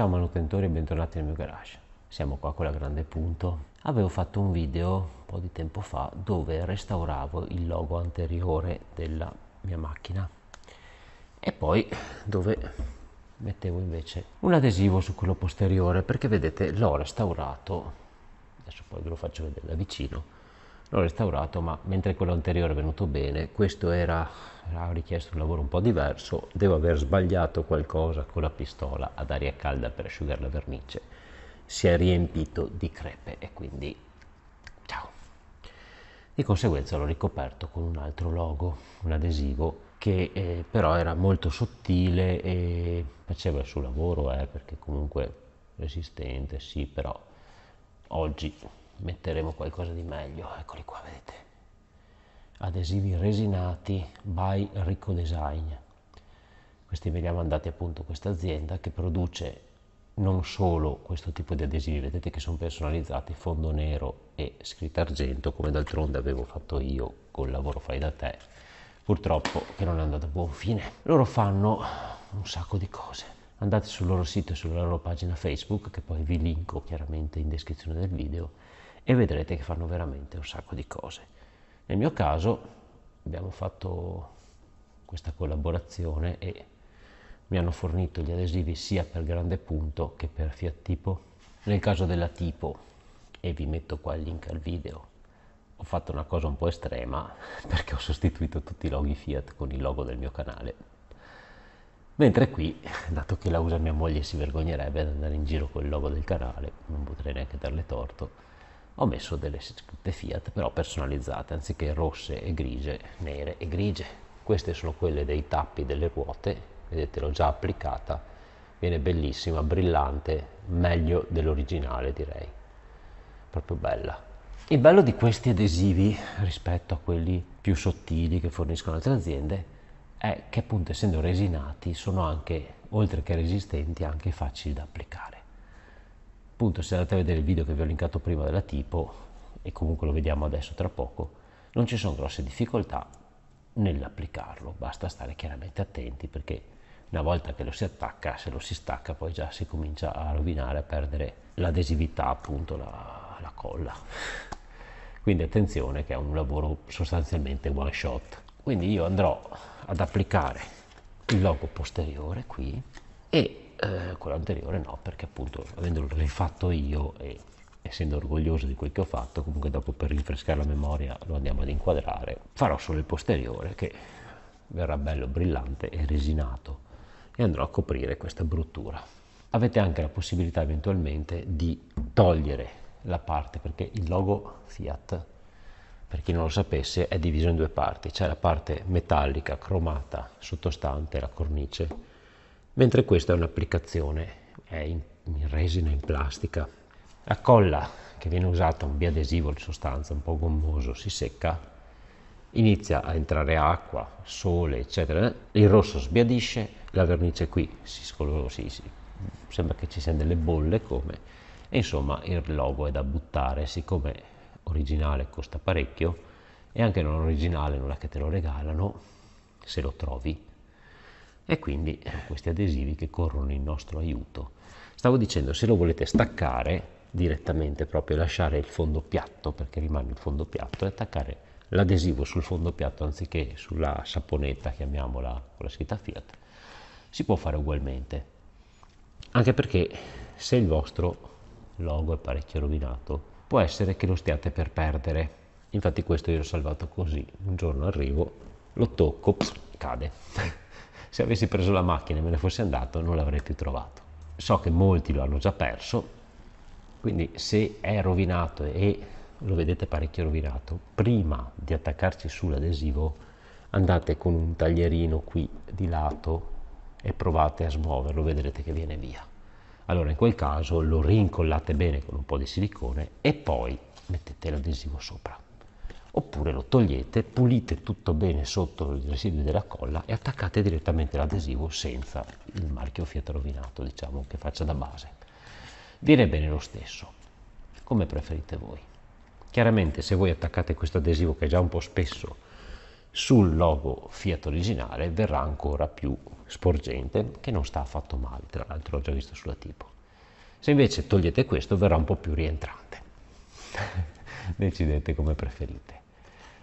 Ciao manutentori e bentornati nel mio garage. Siamo qua con la Grande Punto. Avevo fatto un video un po' di tempo fa dove restauravo il logo anteriore della mia macchina e poi dove mettevo invece un adesivo su quello posteriore, perché vedete l'ho restaurato, adesso poi ve lo faccio vedere da vicino, l'ho restaurato, ma mentre quello anteriore è venuto bene, questo era richiesto un lavoro un po' diverso. Devo aver sbagliato qualcosa con la pistola ad aria calda per asciugare la vernice, si è riempito di crepe e quindi ciao. Di conseguenza l'ho ricoperto con un altro logo, un adesivo che però era molto sottile e faceva il suo lavoro, perché comunque resistente, sì, però oggi metteremo qualcosa di meglio. Eccoli qua, vedete, adesivi resinati by Ricodesign. Questi me li ha mandati appunto questa azienda che produce non solo questo tipo di adesivi, vedete che sono personalizzati, fondo nero e scritta argento, come d'altronde avevo fatto io col lavoro fai da te, purtroppo che non è andato a buon fine. Loro fanno un sacco di cose, andate sul loro sito e sulla loro pagina Facebook, che poi vi linko chiaramente in descrizione del video, e vedrete che fanno veramente un sacco di cose. Nel mio caso abbiamo fatto questa collaborazione e mi hanno fornito gli adesivi sia per Grande Punto che per Fiat Tipo. Nel caso della Tipo, e vi metto qua il link al video, ho fatto una cosa un po' estrema perché ho sostituito tutti i loghi Fiat con il logo del mio canale, mentre qui, dato che la usa mia moglie, si vergognerebbe ad andare in giro col logo del canale, non potrei neanche darle torto, ho messo delle scritte Fiat però personalizzate, anziché rosse e grigie, nere e grigie. Queste sono quelle dei tappi delle ruote, vedete l'ho già applicata, viene bellissima, brillante, meglio dell'originale direi, proprio bella. Il bello di questi adesivi rispetto a quelli più sottili che forniscono altre aziende è che appunto essendo resinati sono anche, oltre che resistenti, anche facili da applicare. Appunto, se andate a vedere il video che vi ho linkato prima della Tipo, e comunque lo vediamo adesso tra poco, non ci sono grosse difficoltà nell'applicarlo, basta stare chiaramente attenti, perché una volta che lo si attacca, se lo si stacca poi già si comincia a rovinare, a perdere l'adesività, appunto la colla. Quindi attenzione, che è un lavoro sostanzialmente one shot. Quindi io andrò ad applicare il logo posteriore qui e quello anteriore no, perché appunto avendolo rifatto io e essendo orgoglioso di quel che ho fatto, comunque dopo per rinfrescare la memoria lo andiamo ad inquadrare, farò solo il posteriore che verrà bello brillante e resinato e andrò a coprire questa bruttura. Avete anche la possibilità eventualmente di togliere la parte, perché il logo Fiat, per chi non lo sapesse, è diviso in due parti, c'è la parte metallica cromata sottostante la cornice, mentre questa è un'applicazione, è in resina, in plastica. La colla che viene usata, un biadesivo in sostanza un po' gommoso, si secca, inizia a entrare acqua, sole eccetera, il rosso sbiadisce, la vernice qui sembra che ci siano delle bolle come, e insomma il logo è da buttare. Siccome originale costa parecchio e anche non originale non è che te lo regalano se lo trovi, e quindi questi adesivi che corrono in nostro aiuto. Stavo dicendo, se lo volete staccare direttamente, proprio lasciare il fondo piatto, perché rimane il fondo piatto, e attaccare l'adesivo sul fondo piatto anziché sulla saponetta, chiamiamola, con la scritta Fiat, si può fare ugualmente, anche perché se il vostro logo è parecchio rovinato può essere che lo stiate per perdere. Infatti questo io l'ho salvato così, un giorno arrivo, lo tocco, cade. Se avessi preso la macchina e me ne fossi andato non l'avrei più trovato. So che molti lo hanno già perso, quindi se è rovinato e lo vedete parecchio rovinato, prima di attaccarci sull'adesivo andate con un taglierino qui di lato e provate a smuoverlo, vedrete che viene via. Allora in quel caso lo rincollate bene con un po' di silicone e poi mettete l'adesivo sopra, oppure lo togliete, pulite tutto bene sotto i residui della colla e attaccate direttamente l'adesivo senza il marchio Fiat rovinato, diciamo che faccia da base. Viene bene lo stesso, come preferite voi. Chiaramente se voi attaccate questo adesivo che è già un po' spesso sul logo Fiat originale verrà ancora più sporgente, che non sta affatto male, tra l'altro l'ho già visto sulla Tipo. Se invece togliete questo verrà un po' più rientrante. Decidete come preferite.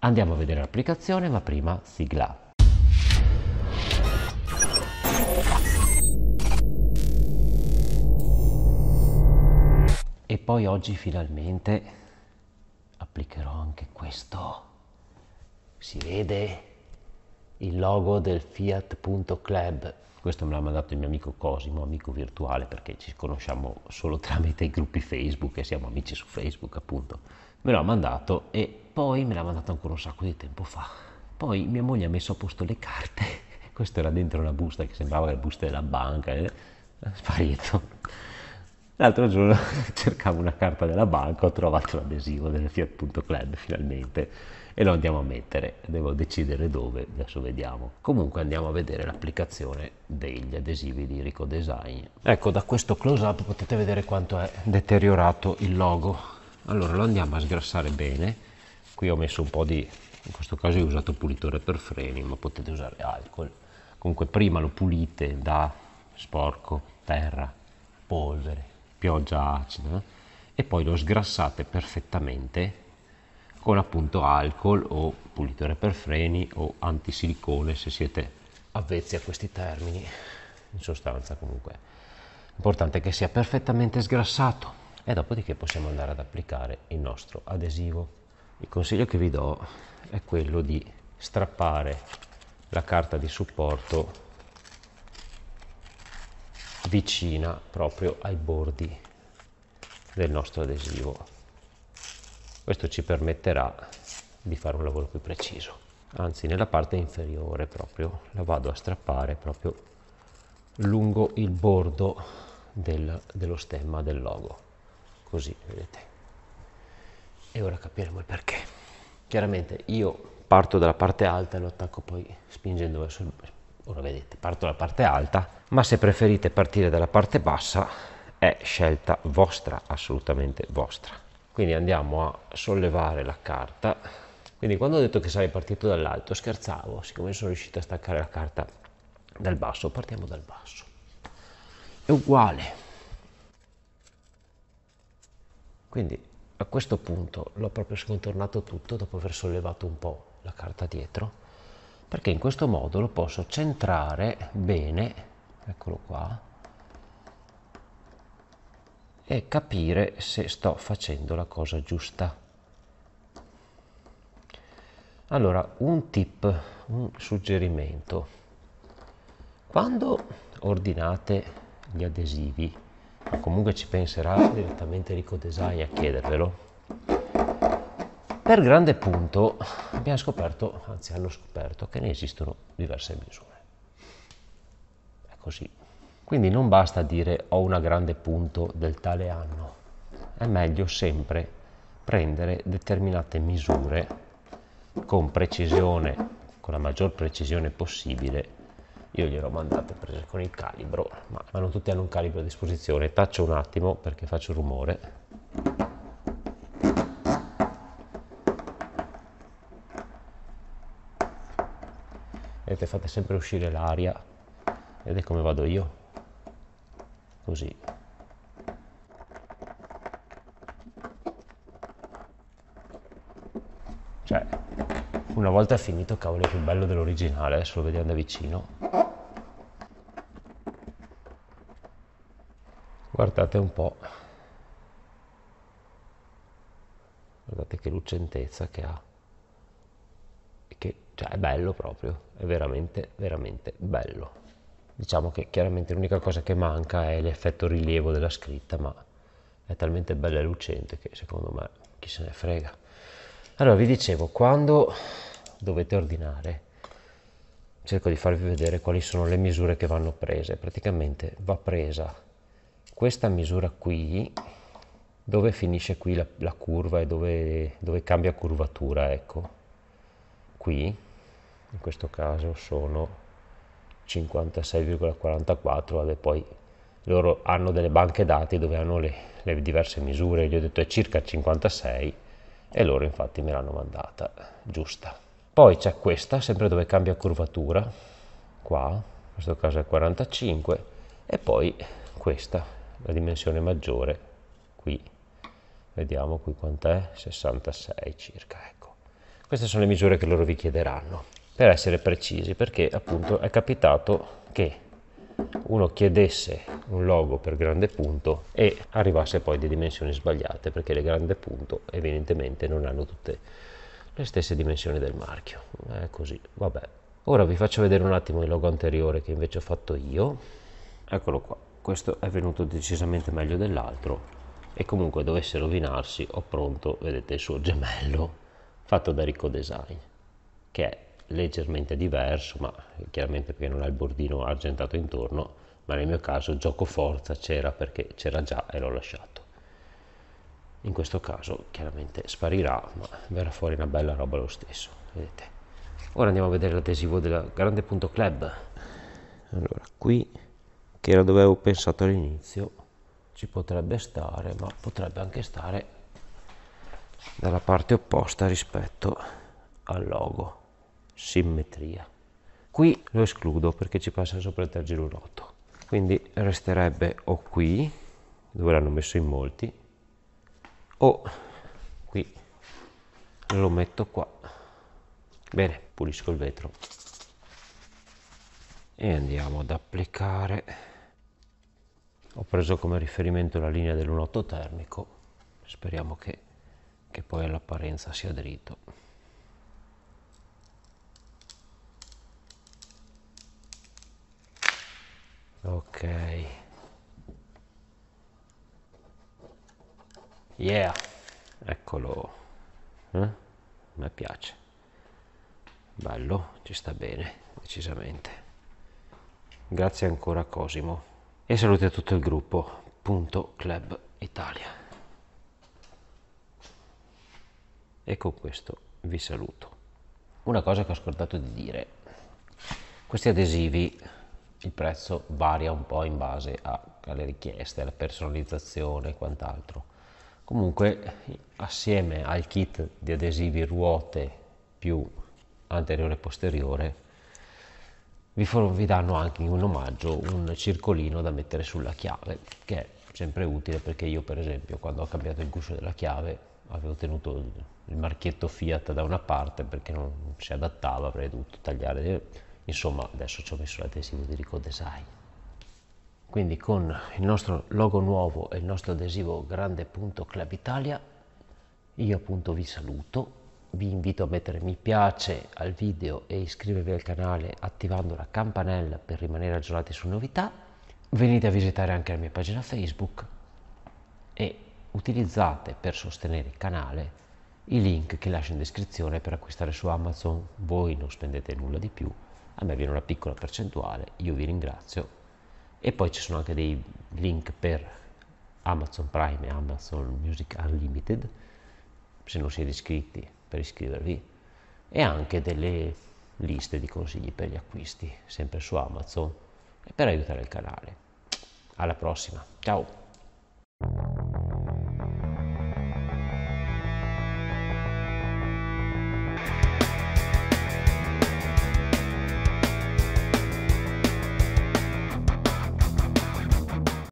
Andiamo a vedere l'applicazione, ma prima sigla. E poi oggi finalmente applicherò anche questo. Si vede il logo del Fiat Punto Club. Questo me l'ha mandato il mio amico Cosimo, amico virtuale, perché ci conosciamo solo tramite i gruppi Facebook e siamo amici su Facebook, appunto. Me l'ha mandato e poi me l'ha mandato ancora un sacco di tempo fa. Poi mia moglie ha messo a posto le carte. Questo era dentro una busta che sembrava la busta della banca, è sparito. L'altro giorno cercavo una carta della banca, ho trovato l'adesivo del Fiat Punto Club finalmente e lo andiamo a mettere, devo decidere dove, adesso vediamo. Comunque andiamo a vedere l'applicazione degli adesivi di Ricodesign. Ecco, da questo close up potete vedere quanto è deteriorato il logo. Allora lo andiamo a sgrassare bene, qui ho messo un po' di, in questo caso ho usato pulitore per freni, ma potete usare alcol. Comunque prima lo pulite da sporco, terra, polvere, pioggia acida, e poi lo sgrassate perfettamente con appunto alcol o pulitore per freni o antisilicone se siete avvezzi a questi termini. In sostanza comunque l'importante è che sia perfettamente sgrassato e dopodiché possiamo andare ad applicare il nostro adesivo. Il consiglio che vi do è quello di strappare la carta di supporto vicina proprio ai bordi del nostro adesivo. Questo ci permetterà di fare un lavoro più preciso. Anzi, nella parte inferiore proprio la vado a strappare proprio lungo il bordo dello stemma del logo, così vedete. E ora capiremo il perché. Chiaramente io parto dalla parte alta e lo attacco poi spingendo verso il bordo. Ora vedete, parto dalla parte alta, ma se preferite partire dalla parte bassa è scelta vostra, assolutamente vostra. Quindi andiamo a sollevare la carta. Quindi quando ho detto che sarei partito dall'alto, scherzavo, siccome sono riuscito a staccare la carta dal basso, partiamo dal basso. È uguale. Quindi a questo punto l'ho proprio scontornato tutto dopo aver sollevato un po' la carta dietro, perché in questo modo lo posso centrare bene, eccolo qua, e capire se sto facendo la cosa giusta. Allora, un tip, un suggerimento: quando ordinate gli adesivi, ma comunque ci penserà direttamente Ricodesign a chiedervelo, per Grande Punto abbiamo scoperto, anzi hanno scoperto, che ne esistono diverse misure. È così. Quindi non basta dire ho una Grande Punto del tale anno. È meglio sempre prendere determinate misure con precisione, con la maggior precisione possibile. Io gliel'ho mandate prese con il calibro, ma non tutti hanno un calibro a disposizione. Taccio un attimo perché faccio rumore. Vedete, fate sempre uscire l'aria, vedete come vado io, così. Cioè, una volta è finito, cavolo, è più bello dell'originale, adesso lo vediamo da vicino. Guardate un po', guardate che lucentezza che ha. Cioè è bello proprio, è veramente, veramente bello. Diciamo che chiaramente l'unica cosa che manca è l'effetto rilievo della scritta, ma è talmente bella e lucente che secondo me chi se ne frega. Allora vi dicevo, quando dovete ordinare, cerco di farvi vedere quali sono le misure che vanno prese. Praticamente va presa questa misura qui, dove finisce qui la curva e dove cambia curvatura, ecco. Qui in questo caso sono 56,44, e poi loro hanno delle banche dati dove hanno le diverse misure, gli ho detto è circa 56 e loro infatti me l'hanno mandata giusta. Poi c'è questa, sempre dove cambia curvatura, qua, in questo caso è 45, e poi questa, la dimensione maggiore, qui, vediamo qui quant'è, 66 circa, ecco. Queste sono le misure che loro vi chiederanno, per essere precisi, perché appunto è capitato che uno chiedesse un logo per Grande Punto e arrivasse poi di dimensioni sbagliate, perché le Grande Punto evidentemente non hanno tutte le stesse dimensioni del marchio. È così, vabbè. Ora vi faccio vedere un attimo il logo anteriore che invece ho fatto io. Eccolo qua, questo è venuto decisamente meglio dell'altro e comunque dovesse rovinarsi ho pronto, vedete, il suo gemello fatto da Ricodesign, che è leggermente diverso, ma chiaramente perché non ha il bordino argentato intorno, ma nel mio caso gioco forza c'era perché c'era già e l'ho lasciato. In questo caso chiaramente sparirà, ma verrà fuori una bella roba lo stesso, vedete. Ora andiamo a vedere l'adesivo della Grande Punto Club. Allora, qui, che era dove avevo pensato all'inizio, ci potrebbe stare, ma potrebbe anche stare dalla parte opposta rispetto al logo. Simmetria. Qui lo escludo perché ci passa sopra il tergirolotto, quindi resterebbe o qui, dove l'hanno messo in molti, o qui, lo metto qua. Bene, pulisco il vetro e andiamo ad applicare. Ho preso come riferimento la linea dell'1.8 termico, speriamo che poi all'apparenza sia dritto. Ok, yeah, eccolo, a me piace, bello, ci sta bene, decisamente. Grazie ancora a Cosimo e saluti a tutto il gruppo Punto Club Italia. E con questo vi saluto. Una cosa che ho scordato di dire, questi adesivi, il prezzo varia un po' in base alle richieste, alla personalizzazione e quant'altro. Comunque assieme al kit di adesivi ruote più anteriore e posteriore vi danno anche in un omaggio un circolino da mettere sulla chiave, che è sempre utile perché io per esempio quando ho cambiato il guscio della chiave avevo tenuto il marchietto Fiat da una parte perché non si adattava, avrei dovuto tagliare. Insomma, adesso ci ho messo l'adesivo di Ricodesign. Quindi con il nostro logo nuovo e il nostro adesivo Grande Punto Club Italia, io appunto vi saluto, vi invito a mettere mi piace al video e iscrivervi al canale attivando la campanella per rimanere aggiornati su novità. Venite a visitare anche la mia pagina Facebook e utilizzate per sostenere il canale i link che lascio in descrizione per acquistare su Amazon. Voi non spendete nulla di più. A me viene una piccola percentuale, io vi ringrazio. E poi ci sono anche dei link per Amazon Prime e Amazon Music Unlimited, se non siete iscritti, per iscrivervi, e anche delle liste di consigli per gli acquisti, sempre su Amazon, e per aiutare il canale. Alla prossima, ciao!